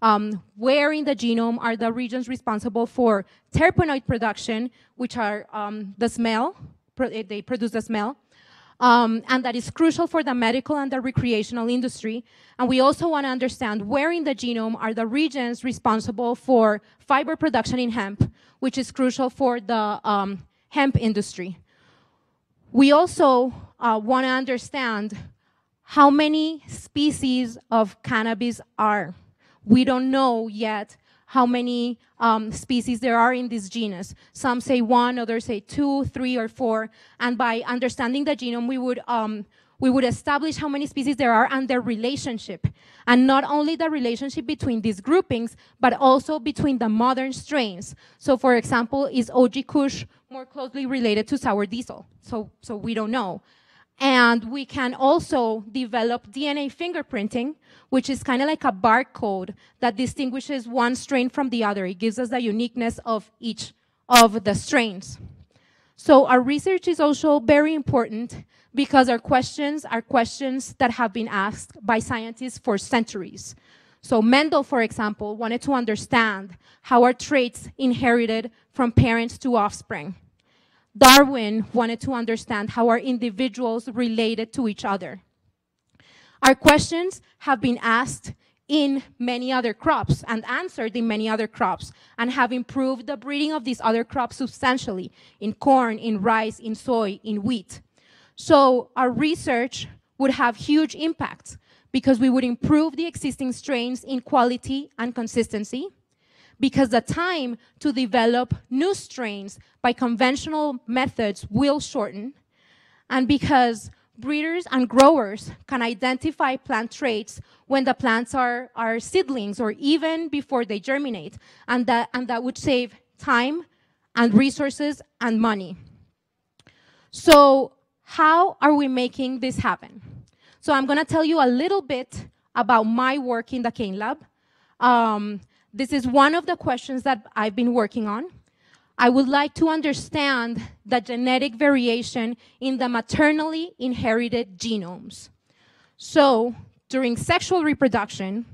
Where in the genome are the regions responsible for terpenoid production, which are the smell, they produce the smell, and that is crucial for the medical and the recreational industry. And we also want to understand where in the genome are the regions responsible for fiber production in hemp, which is crucial for the hemp industry. We also want to understand how many species of cannabis are. We don't know yet how many species there are in this genus. Some say one, others say 2, 3, or 4. And by understanding the genome, we would establish how many species there are and their relationship. And not only the relationship between these groupings, but also between the modern strains. So for example, is OG Kush more closely related to sour diesel? So we don't know. And we can also develop DNA fingerprinting, which is kind of like a barcode that distinguishes one strain from the other. It gives us the uniqueness of each of the strains. So our research is also very important because our questions are questions that have been asked by scientists for centuries. So Mendel, for example, wanted to understand how are traits inherited from parents to offspring. Darwin wanted to understand how are individuals related to each other. Our questions have been asked in many other crops and answered in many other crops and have improved the breeding of these other crops substantially in corn, in rice, in soy, in wheat. So our research would have huge impacts because we would improve the existing strains in quality and consistency, because the time to develop new strains by conventional methods will shorten, and because breeders and growers can identify plant traits when the plants are seedlings or even before they germinate, and that would save time and resources and money. So how are we making this happen? So I'm gonna tell you a little bit about my work in the Kane Lab. This is one of the questions that I've been working on. I would like to understand the genetic variation in the maternally inherited genomes. So during sexual reproduction,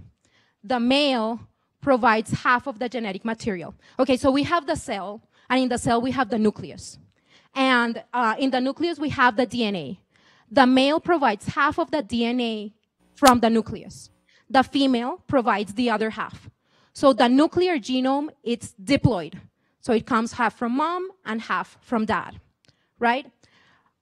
the male provides half of the genetic material. Okay, so we have the cell, and in the cell we have the nucleus. And in the nucleus we have the DNA. The male provides half of the DNA from the nucleus. The female provides the other half. So the nuclear genome, it's diploid. So it comes half from mom and half from dad, right?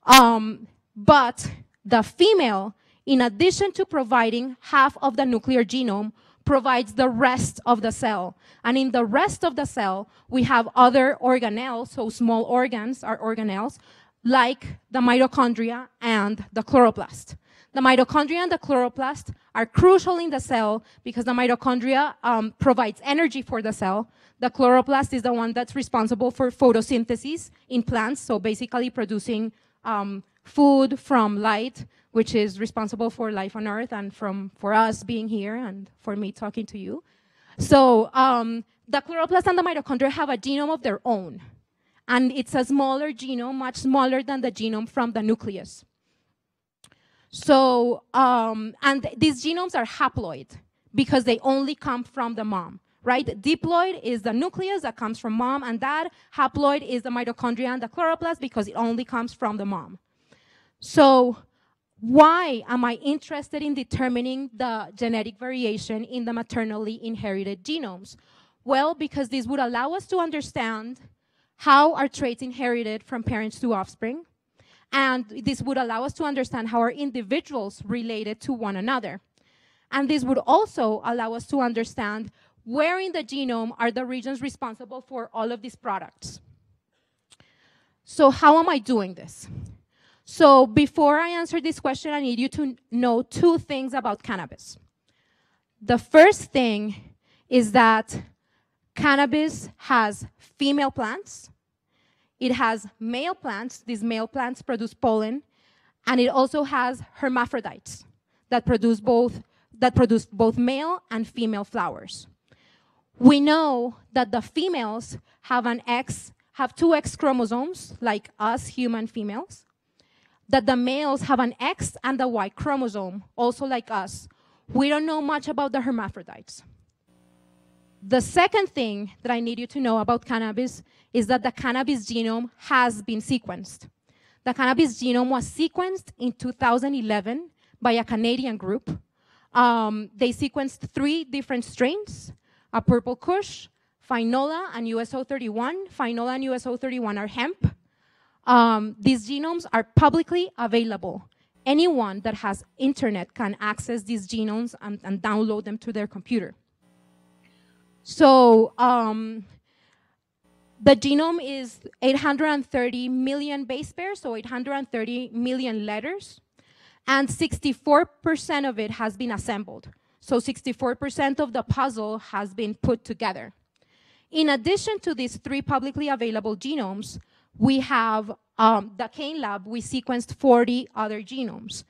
But the female, in addition to providing half of the nuclear genome, provides the rest of the cell. And in the rest of the cell, we have other organelles, so small organs are organelles, like the mitochondria and the chloroplast. The mitochondria and the chloroplast are crucial in the cell because the mitochondria provides energy for the cell. The chloroplast is the one that's responsible for photosynthesis in plants, so basically producing food from light, which is responsible for life on Earth and for us being here and for me talking to you. So the chloroplast and the mitochondria have a genome of their own, and it's a smaller genome, much smaller than the genome from the nucleus. So, and these genomes are haploid because they only come from the mom, right? Diploid is the nucleus that comes from mom and dad. Haploid is the mitochondria and the chloroplast because it only comes from the mom. So why am I interested in determining the genetic variation in the maternally inherited genomes? Well, because this would allow us to understand how are traits inherited from parents to offspring. And this would allow us to understand how are individuals related to one another. And this would also allow us to understand where in the genome are the regions responsible for all of these products. So how am I doing this? So before I answer this question, I need you to know two things about cannabis. The first thing is that cannabis has female plants. It has male plants. These male plants produce pollen, and it also has hermaphrodites that produce both male and female flowers. We know that the females have 2X chromosomes, like us human females, that the males have an X and a Y chromosome, also like us. We don't know much about the hermaphrodites. The second thing that I need you to know about cannabis is that the cannabis genome has been sequenced. The cannabis genome was sequenced in 2011 by a Canadian group. They sequenced 3 different strains, a purple Kush, Finola, and USO31. Finola and USO31 are hemp. These genomes are publicly available. Anyone that has internet can access these genomes and download them to their computer. So the genome is 830 million base pairs, so 830 million letters, and 64% of it has been assembled. So 64% of the puzzle has been put together. In addition to these 3 publicly available genomes, we have the Kane lab, we sequenced 40 other genomes.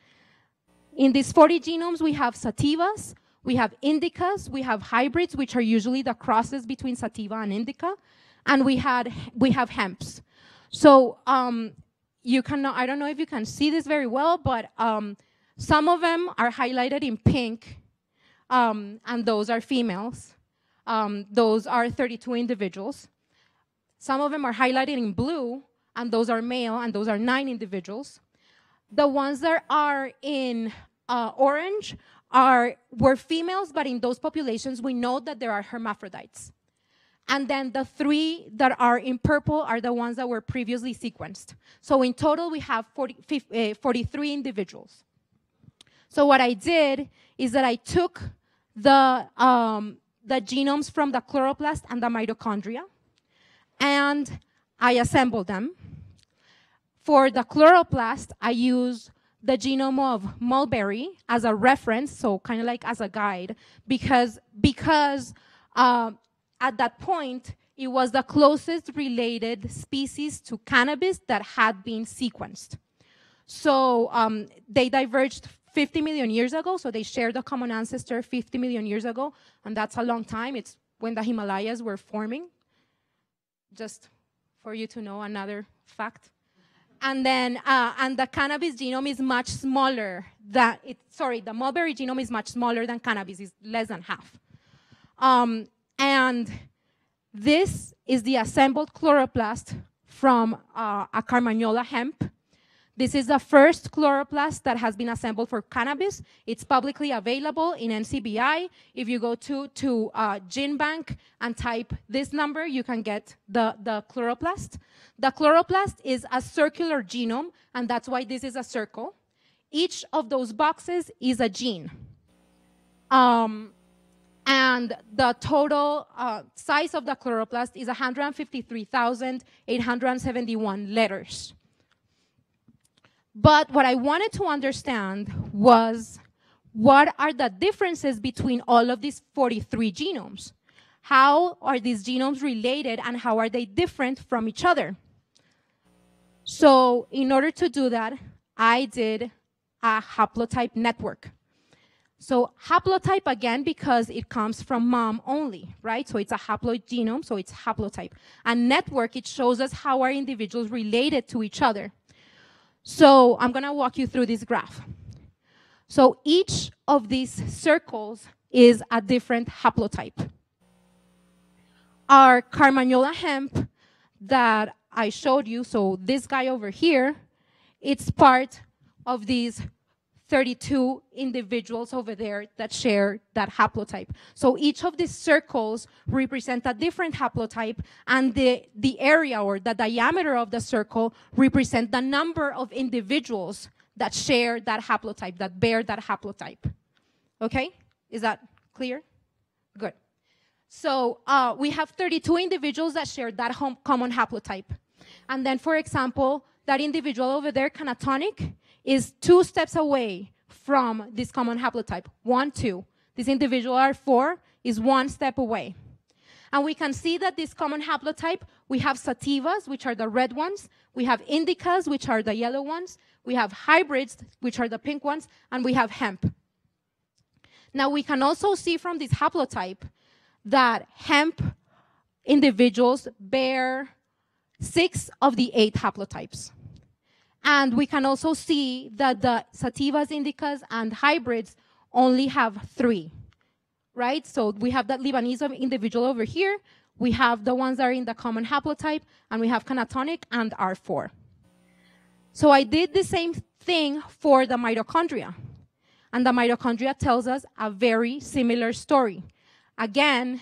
In these 40 genomes, we have sativas, we have indicas, we have hybrids, which are usually the crosses between sativa and indica, and we have hemps. So you can, I don't know if you can see this very well, but some of them are highlighted in pink, and those are females. Those are 32 individuals. Some of them are highlighted in blue, and those are male, and those are 9 individuals. The ones that are in orange were females, but in those populations, we know that there are hermaphrodites. And then the 3 that are in purple are the ones that were previously sequenced. So in total, we have 43 individuals. So what I did is that I took the genomes from the chloroplast and the mitochondria, and I assembled them. For the chloroplast, I used the genome of mulberry as a reference, so kind of like as a guide, because at that point, it was the closest related species to cannabis that had been sequenced. So they diverged 50 million years ago, so they shared a common ancestor 50 million years ago, and that's a long time. It's when the Himalayas were forming, just for you to know another fact. And then, and the cannabis genome is much smaller than, the mulberry genome is much smaller than cannabis, it's less than half. And this is the assembled chloroplast from a Carmagnola hemp. This is the first chloroplast that has been assembled for cannabis. It's publicly available in NCBI. If you go to GenBank and type this number, you can get the chloroplast. The chloroplast is a circular genome, and that's why this is a circle. Each of those boxes is a gene. And the total size of the chloroplast is 153,871 letters. But what I wanted to understand was, what are the differences between all of these 43 genomes? How are these genomes related, and how are they different from each other? So in order to do that, I did a haplotype network. So haplotype, again, because it comes from mom only, right? So it's a haploid genome, so it's haplotype. And network, it shows us how are individuals related to each other. So I'm going to walk you through this graph. So each of these circles is a different haplotype. Our Carmagnola hemp that I showed you, so this guy over here, it's part of these 32 individuals over there that share that haplotype. So each of these circles represent a different haplotype, and the area or the diameter of the circle represent the number of individuals that share that haplotype, that bear that haplotype. Okay? Is that clear? Good. So we have 32 individuals that share that common haplotype. And then, for example, that individual over there, Kannatonic, is 2 steps away from this common haplotype, 1, 2. This individual R4 is 1 step away. And we can see that this common haplotype, we have sativas, which are the red ones, we have indicas, which are the yellow ones, we have hybrids, which are the pink ones, and we have hemp. Now we can also see from this haplotype that hemp individuals bear 6 of the 8 haplotypes. And we can also see that the sativas, indicas, and hybrids only have 3. right? So we have that Lebanese individual over here, we have the ones that are in the common haplotype, and we have Kannatonic and R4. So I did the same thing for the mitochondria, and the mitochondria tells us a very similar story. Again,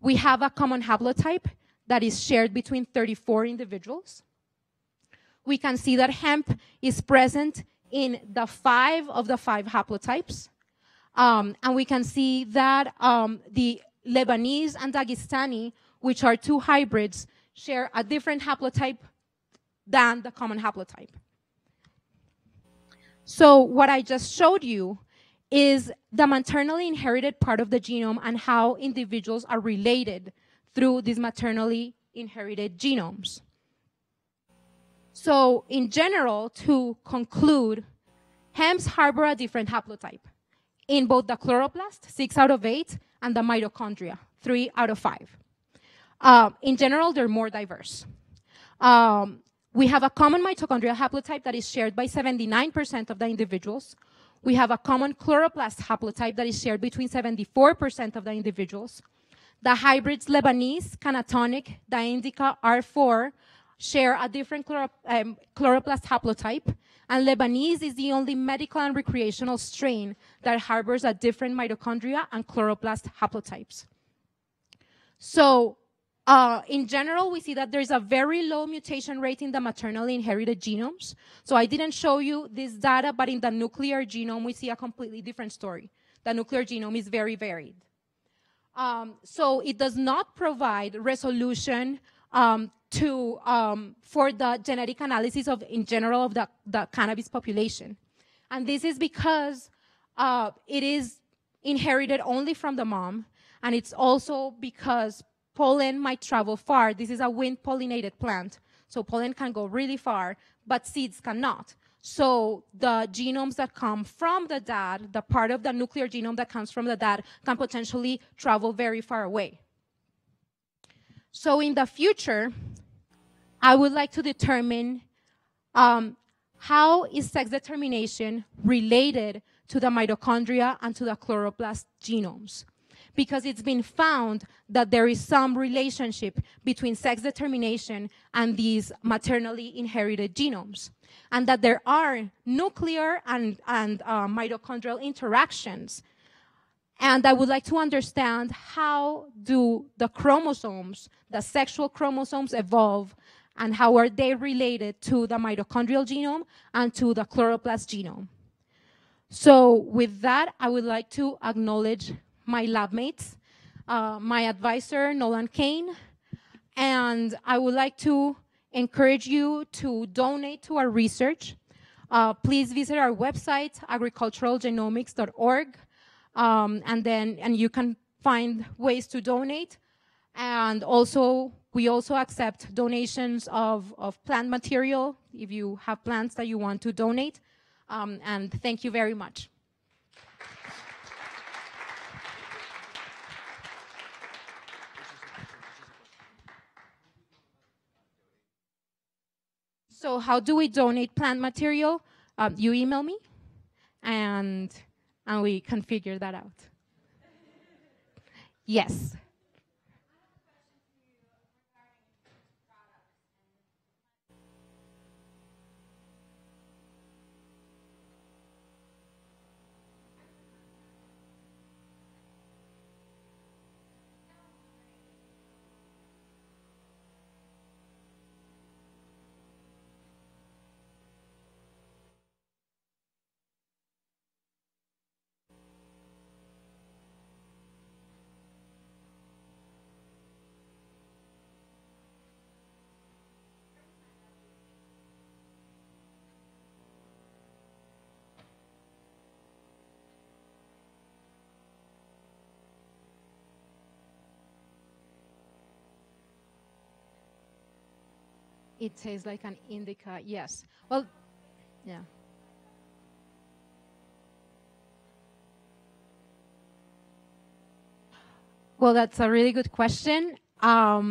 we have a common haplotype that is shared between 34 individuals. We can see that hemp is present in the 5 of the 5 haplotypes. And we can see that the Lebanese and Dagestani, which are 2 hybrids, share a different haplotype than the common haplotype. So what I just showed you is the maternally inherited part of the genome and how individuals are related through these maternally inherited genomes. So in general, to conclude, hemps harbor a different haplotype in both the chloroplast, 6 out of 8, and the mitochondria, 3 out of 5. In general, they're more diverse. We have a common mitochondrial haplotype that is shared by 79% of the individuals. We have a common chloroplast haplotype that is shared between 74% of the individuals. The hybrids Lebanese, Kannatonic, Dinindica, R4 share a different chloroplast haplotype, and Lebanese is the only medical and recreational strain that harbors a different mitochondria and chloroplast haplotypes. So in general, we see that there's a very low mutation rate in the maternally inherited genomes. So I didn't show you this data, but in the nuclear genome, we see a completely different story. The nuclear genome is very varied. So it does not provide resolution for the genetic analysis of, in general, of the cannabis population. And this is because it is inherited only from the mom, and it's also because pollen might travel far. This is a wind pollinated plant, so pollen can go really far, but seeds cannot. So the genomes that come from the dad, the part of the nuclear genome that comes from the dad, can potentially travel very far away. So in the future, I would like to determine how is sex determination related to the mitochondria and to the chloroplast genomes, because it's been found that there is some relationship between sex determination and these maternally inherited genomes, and that there are nuclear and mitochondrial interactions. And I would like to understand how do the chromosomes, the sexual chromosomes, evolve, and how are they related to the mitochondrial genome and to the chloroplast genome. So with that, I would like to acknowledge my lab mates, my advisor, Nolan Kane, and I would like to encourage you to donate to our research. Please visit our website, agriculturalgenomics.org, and you can find ways to donate. And also, we also accept donations of plant material if you have plants that you want to donate. And thank you very much. So how do we donate plant material? You email me, and we can figure that out. Yes. It tastes like an indica, yes. Well, yeah. Well, that's a really good question. So I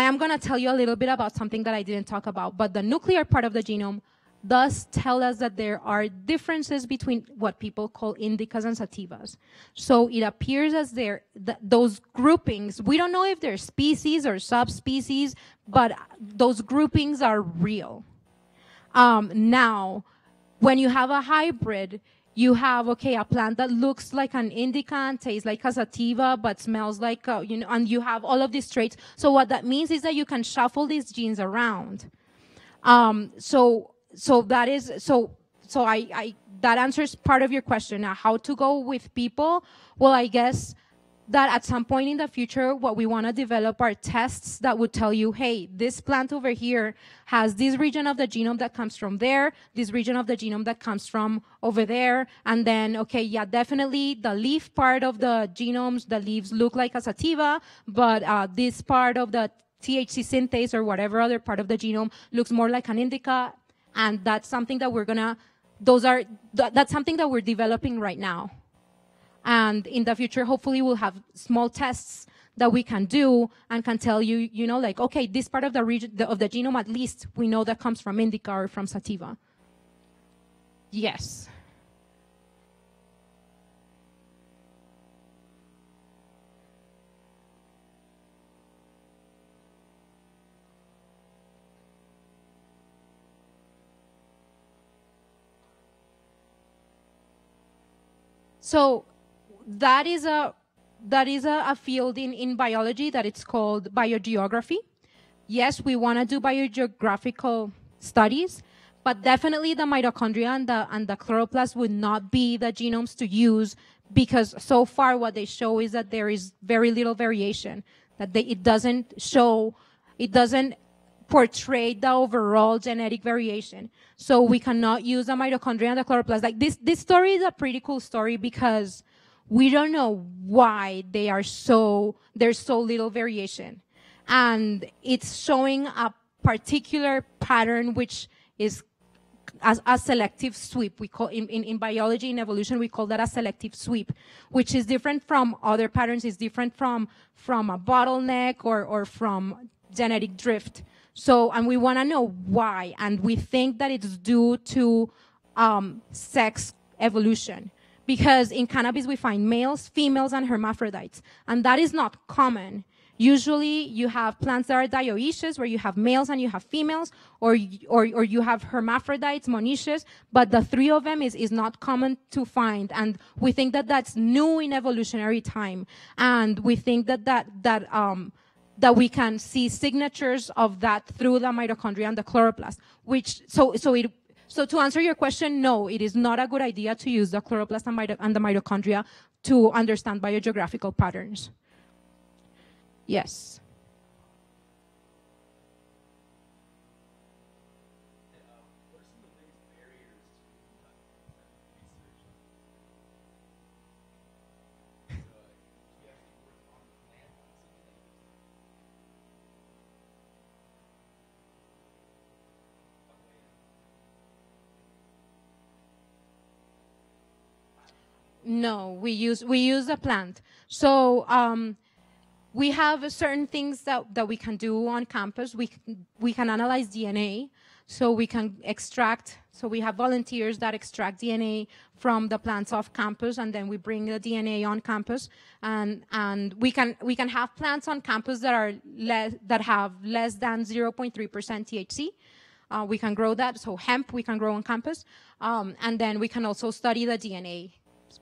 am gonna tell you a little bit about something that I didn't talk about, but the nuclear part of the genome thus tell us that there are differences between what people call indicas and sativas. So it appears as those groupings, we don't know if they're species or subspecies, but those groupings are real. Now, when you have a hybrid, you have, okay, a plant that looks like an indica and tastes like a sativa, but smells like, you know, and you have all of these traits. So what that means is that you can shuffle these genes around. So that answers part of your question. Now, how to go with people? Well, I guess that at some point in the future, what we want to develop are tests that would tell you, hey, this plant over here has this region of the genome that comes from there, this region of the genome that comes from over there, and then, okay, yeah, definitely the leaf part of the genomes, the leaves look like a sativa, but this part of the THC synthase or whatever other part of the genome looks more like an indica, and that's something that we're gonna, that's something that we're developing right now. And in the future, hopefully we'll have small tests that we can do and can tell you, you know, like, okay, this part of the region of the genome, at least we know that comes from indica or from sativa. Yes. So that is a field in biology that it's called biogeography. Yes, we want to do biogeographical studies, but definitely the mitochondria and the chloroplast would not be the genomes to use, because so far what they show is that there is very little variation, that it doesn't portray the overall genetic variation. So we cannot use the mitochondria and the chloroplast. Like this story is a pretty cool story because we don't know why there's so little variation. And it's showing a particular pattern, which is a selective sweep. We call in biology, in evolution, we call that a selective sweep, which is different from other patterns, is different from a bottleneck or from genetic drift. So, and we want to know why, and we think that it's due to sex evolution, because in cannabis we find males, females, and hermaphrodites, and that is not common. Usually you have plants that are dioecious, where you have males and you have females, or you have hermaphrodites, monoecious, but the three of them is not common to find, and we think that that's new in evolutionary time, and we think that we can see signatures of that through the mitochondria and the chloroplast, so to answer your question, no, it is not a good idea to use the chloroplast and the mitochondria to understand biogeographical patterns. Yes. No, we use a plant. So we have certain things that we can do on campus. We can analyze DNA, so we can extract. So we have volunteers that extract DNA from the plants off campus, and then we bring the DNA on campus. And we can have plants on campus that have less than 0.3% THC. We can grow that. So hemp we can grow on campus, and then we can also study the DNA,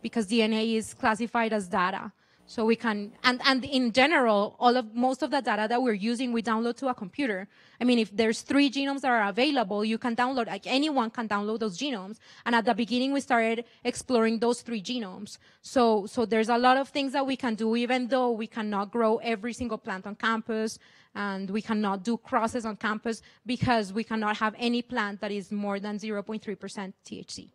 because DNA is classified as data. So we can, and in general, most of the data that we're using, we download to a computer. I mean, if there's 3 genomes that are available, you can download, like anyone can download those genomes. And at the beginning, we started exploring those 3 genomes. So there's a lot of things that we can do, even though we cannot grow every single plant on campus, and we cannot do crosses on campus, because we cannot have any plant that is more than 0.3% THC.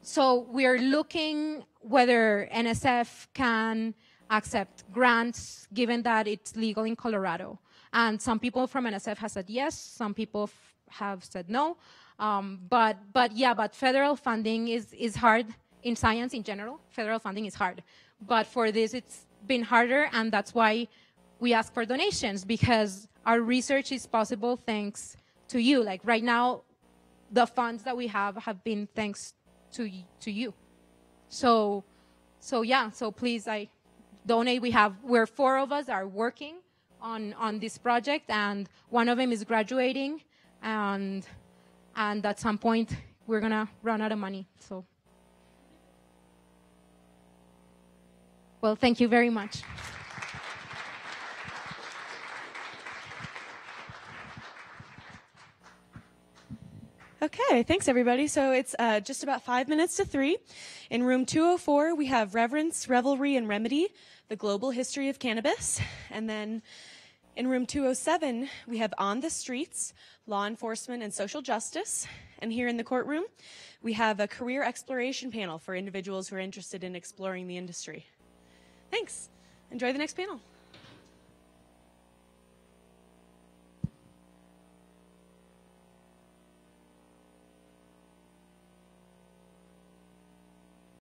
So we are looking whether NSF can accept grants, given that it's legal in Colorado. And some people from NSF have said yes, some people have said no. But federal funding is hard in science in general. Federal funding is hard. But for this, it's been harder, and that's why we ask for donations, because our research is possible thanks to you. Like right now, the funds that we have been thanks to you. So yeah, so please, I donate. We're four of us are working on this project, and one of them is graduating, and at some point we're gonna run out of money. So, well, thank you very much. Okay, thanks everybody. So it's just about 5 minutes to 3. In room 204, we have Reverence, Revelry, and Remedy, the Global History of Cannabis. And then in room 207, we have On the Streets, Law Enforcement and Social Justice. And here in the courtroom, we have a career exploration panel for individuals who are interested in exploring the industry. Thanks. Enjoy the next panel.